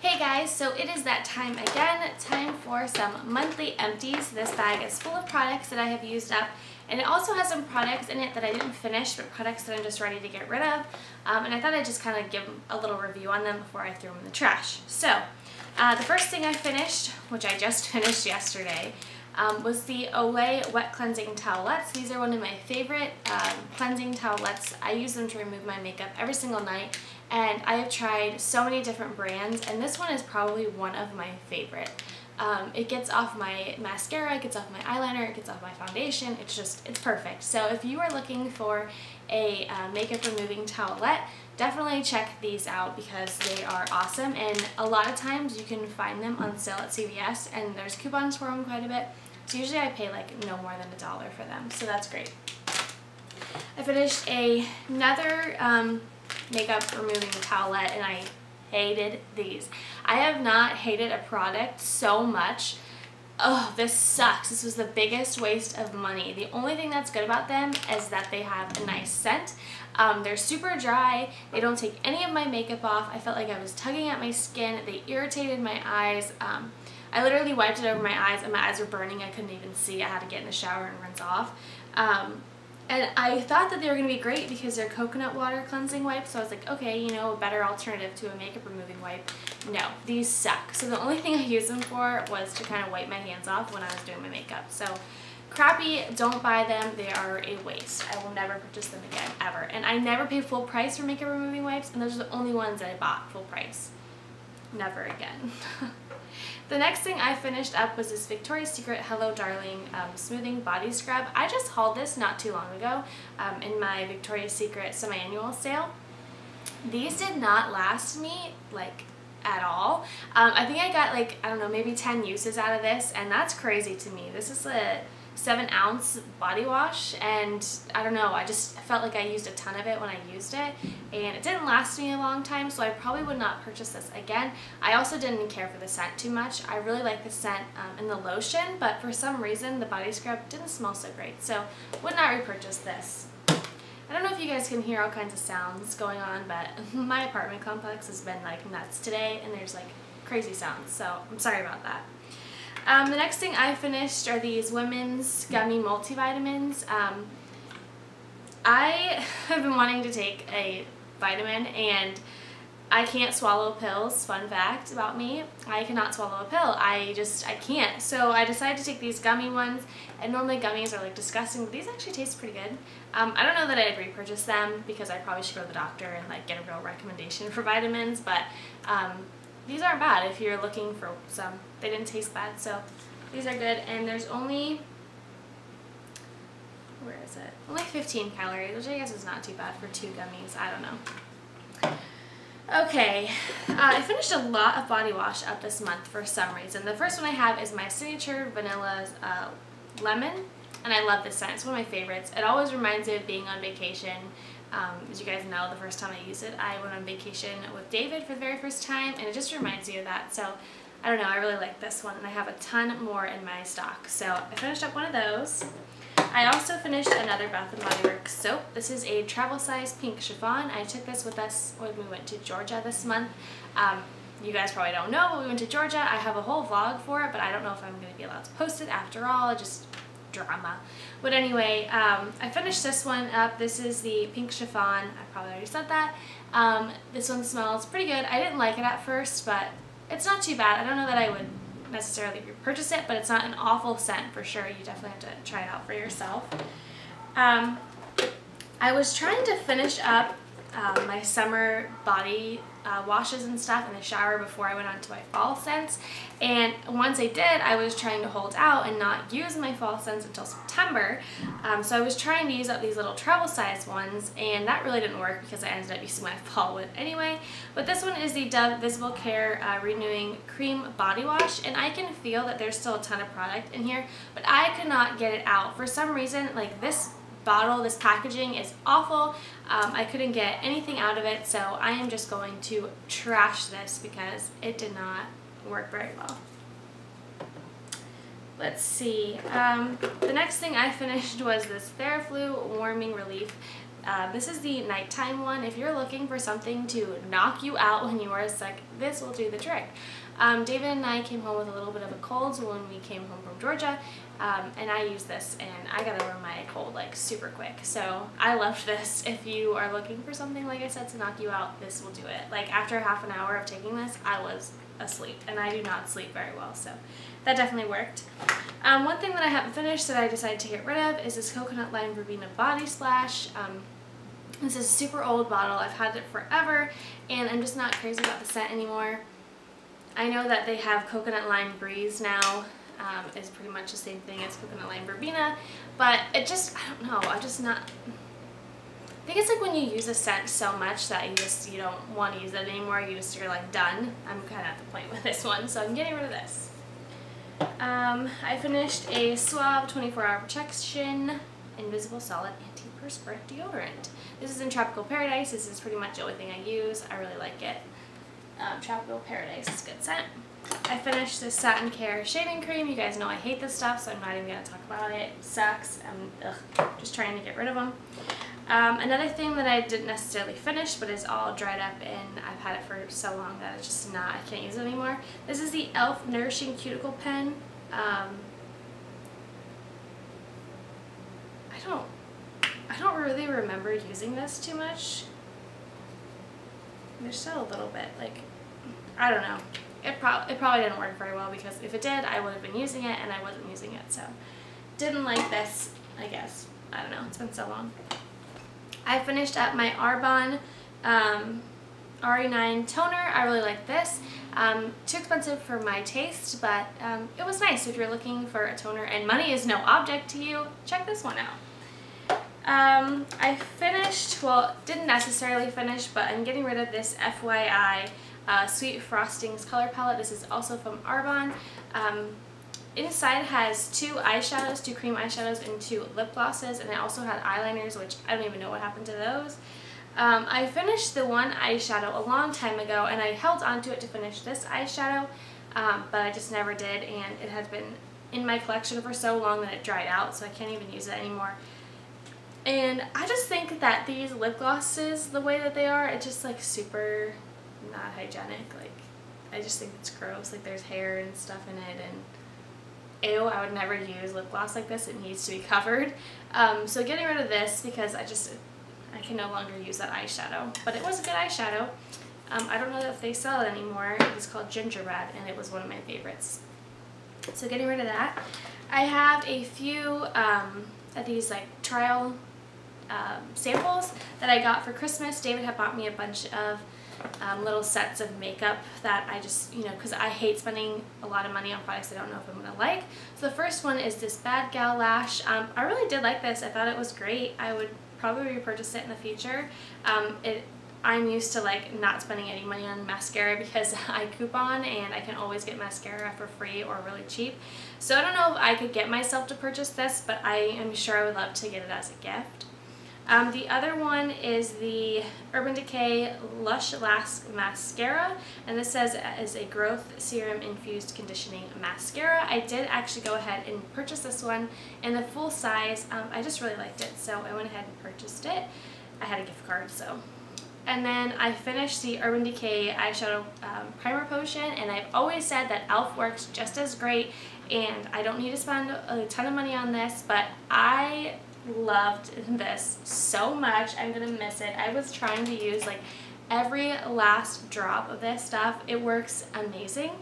Hey guys, so it is that time again, time for some monthly empties. This bag is full of products that I have used up, and it also has some products in it that I didn't finish, but products that I'm just ready to get rid of, and I thought I'd just kind of give a little review on them before I threw them in the trash. So, the first thing I finished, which I just finished yesterday, was the Olay Wet Cleansing Towelettes. These are one of my favorite cleansing towelettes. I use them to remove my makeup every single night, and I have tried so many different brands, and this one is probably one of my favorite. It gets off my mascara, it gets off my eyeliner, it gets off my foundation. It's perfect. So if you are looking for a makeup removing towelette, definitely check these out because they are awesome, and a lot of times you can find them on sale at CVS, and there's coupons for them quite a bit. So usually I pay like no more than $1 for them, so that's great. I finished another makeup removing towelette, and I hated these. I have not hated a product so much. Oh, this sucks. This was the biggest waste of money. The only thing that's good about them is that they have a nice scent. They're super dry. They don't take any of my makeup off. I felt like I was tugging at my skin. They irritated my eyes. I literally wiped it over my eyes, and my eyes were burning. I couldn't even see. I had to get in the shower and rinse off. And I thought that they were going to be great because they're coconut water cleansing wipes, so I was like, okay, you know, a better alternative to a makeup removing wipe. No, these suck. So the only thing I used them for was to kind of wipe my hands off when I was doing my makeup. So crappy, don't buy them. They are a waste. I will never purchase them again, ever. And I never pay full price for makeup removing wipes, and those are the only ones that I bought full price. Never again. The next thing I finished up was this Victoria's Secret Hello Darling Smoothing Body Scrub. I just hauled this not too long ago in my Victoria's Secret semi-annual sale. These did not last me, like, at all. I think I got, like, I don't know, maybe 10 uses out of this, and that's crazy to me. This is a 7-ounce body wash, and I don't know, I just felt like I used a ton of it when I used it, and it didn't last me a long time, so I probably would not purchase this again. I also didn't care for the scent too much. I really like the scent in the lotion, but for some reason the body scrub didn't smell so great, so would not repurchase this. I don't know if you guys can hear all kinds of sounds going on, but my apartment complex has been like nuts today, and there's like crazy sounds, so I'm sorry about that. The next thing I finished are these women's gummy multivitamins. I have been wanting to take a vitamin, and I can't swallow pills. Fun fact about me, I cannot swallow a pill. I can't. So I decided to take these gummy ones, and normally gummies are like disgusting, but these actually taste pretty good. I don't know that I'd repurchase them because I probably should go to the doctor and like get a real recommendation for vitamins, but these aren't bad if you're looking for some. They didn't taste bad, so these are good. And there's only, where is it? Only 15 calories, which I guess is not too bad for 2 gummies. I don't know. Okay, I finished a lot of body wash up this month for some reason. The first one I have is my signature vanilla lemon, and I love this scent. It's one of my favorites. It always reminds me of being on vacation. As you guys know, the first time I used it, I went on vacation with David for the very first time, and it just reminds me of that. So, I don't know, I really like this one, and I have a ton more in my stock. So, I finished up one of those. I also finished another Bath & Body Works soap. This is a travel size pink chiffon. I took this with us when we went to Georgia this month. You guys probably don't know, but we went to Georgia. I have a whole vlog for it, but I don't know if I'm going to be allowed to post it after all. Just drama. But anyway, I finished this one up. This is the pink chiffon. I probably already said that. This one smells pretty good. I didn't like it at first, but it's not too bad. I don't know that I would necessarily repurchase it, but it's not an awful scent for sure. You definitely have to try it out for yourself. I was trying to finish up my summer body washes and stuff in the shower before I went on to my fall scents, and once I did, I was trying to hold out and not use my fall scents until September, so I was trying to use up these little travel size ones, and that really didn't work because I ended up using my fall one anyway. But this one is the Dove Visible Care Renewing Cream Body Wash, and I can feel that there's still a ton of product in here, but I could not get it out for some reason. Like, this bottle, this packaging is awful. I couldn't get anything out of it, so I am just going to trash this because it did not work very well. Let's see. The next thing I finished was this Theraflu Warming Relief. This is the nighttime one. If you're looking for something to knock you out when you are sick, this will do the trick. David and I came home with a little bit of a cold when we came home from Georgia, and I used this and I got over my cold like super quick. So I love this. If you are looking for something, like I said, to knock you out, this will do it. Like after half an hour of taking this, I was asleep, and I do not sleep very well, so that definitely worked. One thing that I haven't finished that I decided to get rid of is this Coconut Lime Verbena Body Splash. This is a super old bottle. I've had it forever, and I'm just not crazy about the scent anymore. I know that they have Coconut Lime Breeze now. It's pretty much the same thing as Coconut Lime Verbena, but it just, I don't know, I'm just not... I think it's like when you use a scent so much that you don't want to use it anymore. You're like done. I'm kind of at the point with this one, so I'm getting rid of this. I finished a Suave 24-hour protection invisible solid antiperspirant deodorant. This is in Tropical Paradise. This is pretty much the only thing I use. I really like it. Tropical Paradise is a good scent. I finished this Satin Care shaving cream. You guys know I hate this stuff, so I'm not even gonna talk about it. It sucks. I'm just trying to get rid of them. Another thing that I didn't necessarily finish, but is all dried up and I've had it for so long that it's just not, I can't use it anymore. This is the ELF Nourishing Cuticle Pen. I don't really remember using this too much. There's still a little bit, like, I don't know. It probably didn't work very well, because if it did, I would have been using it, and I wasn't using it, so. Didn't like this, I guess. I don't know, it's been so long. I finished up my Arbonne RE9 toner. I really like this. Too expensive for my taste, but it was nice. If you're looking for a toner and money is no object to you, check this one out. I finished, well, didn't necessarily finish, but I'm getting rid of this FYI Sweet Frostings color palette. This is also from Arbonne. Inside has two eyeshadows, two cream eyeshadows, and two lip glosses, and I also had eyeliners, which I don't even know what happened to those. I finished the one eyeshadow a long time ago, and I held onto it to finish this eyeshadow, but I just never did, and it had been in my collection for so long that it dried out, so I can't even use it anymore. And I just think that these lip glosses, the way that they are, it's just like super not hygienic. Like, I just think it's gross. Like, there's hair and stuff in it, and ew, I would never use lip gloss like this. It needs to be covered. So getting rid of this, because I can no longer use that eyeshadow. But it was a good eyeshadow. I don't know if they sell it anymore. It was called Gingerbread, and it was one of my favorites. So getting rid of that. I have a few of these like trial samples that I got for Christmas. David had bought me a bunch of little sets of makeup that I just, you know, because I hate spending a lot of money on products I don't know if I'm going to like. So the first one is this Bad Gal Lash. I really did like this. I thought it was great. I would probably repurchase it in the future. I'm used to like not spending any money on mascara because I coupon and I can always get mascara for free or really cheap. So I don't know if I could get myself to purchase this, but I am sure I would love to get it as a gift. The other one is the Urban Decay Lush Last Mascara, and this says is a growth serum infused conditioning mascara. I did actually go ahead and purchase this one in the full size. I just really liked it, so I went ahead and purchased it. I had a gift card, so. And then I finished the Urban Decay eyeshadow primer potion, and I've always said that ELF works just as great, and I don't need to spend a ton of money on this, but I loved this so much. I'm gonna miss it. I was trying to use like every last drop of this stuff. It works amazing.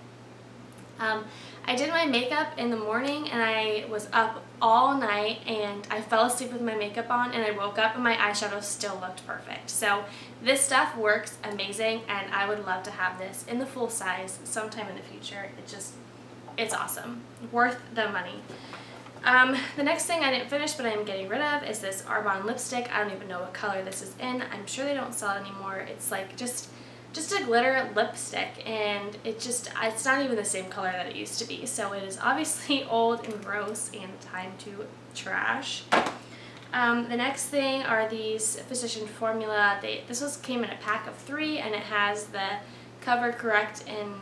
I did my makeup in the morning, and I was up all night, and I fell asleep with my makeup on, and I woke up and my eyeshadow still looked perfect. So this stuff works amazing, and I would love to have this in the full size sometime in the future. It's awesome. Worth the money. The next thing I didn't finish but I'm getting rid of is this Arbonne lipstick. I don't even know what color this is in. I'm sure they don't sell it anymore. It's like just a glitter lipstick, and it's not even the same color that it used to be. So it is obviously old and gross and time to trash. The next thing are these Physician Formula. This came in a pack of 3, and it has the cover, correct, and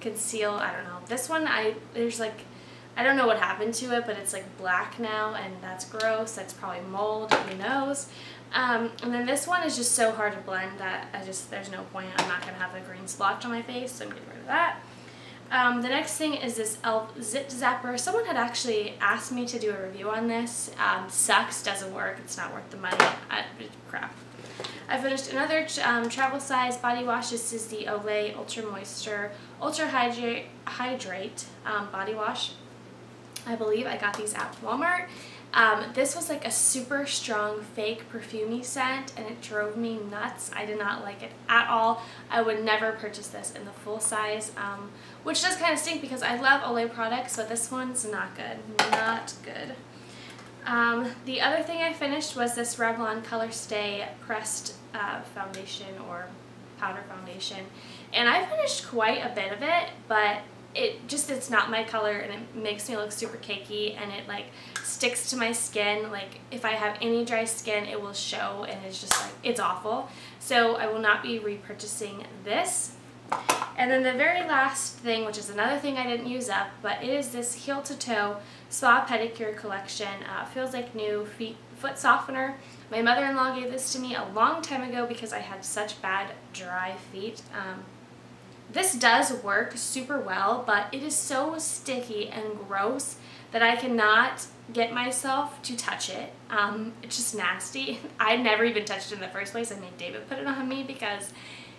conceal. I don't know. This one, there's like, I don't know what happened to it, but it's like black now, and that's gross. That's probably mold, who knows. And then this one is just so hard to blend that there's no point. I'm not going to have a green splotch on my face, so I'm getting rid of that. The next thing is this ELF Zit Zapper. Someone had actually asked me to do a review on this. Sucks, doesn't work, it's not worth the money. Crap. I finished another travel size body wash. This is the Olay Ultra Moisture, Ultra Hydrate Body Wash. I believe I got these at Walmart. This was like a super strong fake perfumey scent and it drove me nuts. I did not like it at all. I would never purchase this in the full size, which does kind of stink because I love Olay products, but this one's not good. Not good. The other thing I finished was this Revlon Color Stay Pressed Foundation or Powder Foundation. And I finished quite a bit of it, but it's not my color and it makes me look super cakey and it like sticks to my skin. Like if I have any dry skin it will show and it's just like, it's awful. So I will not be repurchasing this. And then the very last thing, which is another thing I didn't use up, but it is this Heel to Toe Spa Pedicure Collection. Feels Like New Foot Softener. My mother-in-law gave this to me a long time ago because I had such bad dry feet. This does work super well, but it is so sticky and gross that I cannot get myself to touch it. It's just nasty. I never even touched it in the first place. I made David put it on me because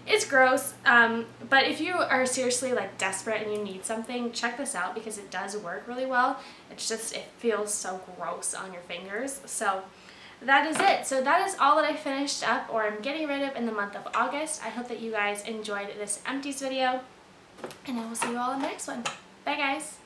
it's gross. But if you are seriously like desperate and you need something, check this out because it does work really well. It's just, it feels so gross on your fingers. So that is it. So that is all that I finished up or I'm getting rid of in the month of August. I hope that you guys enjoyed this empties video and I will see you all in the next one. Bye guys!